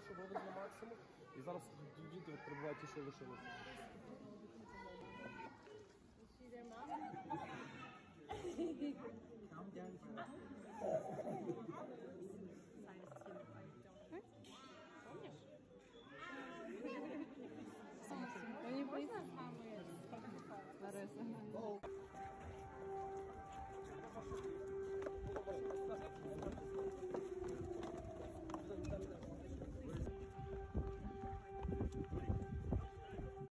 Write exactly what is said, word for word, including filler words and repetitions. побольше, вивез на максимум. І зараз діти прибувають ті, що лишилися. Там дядька.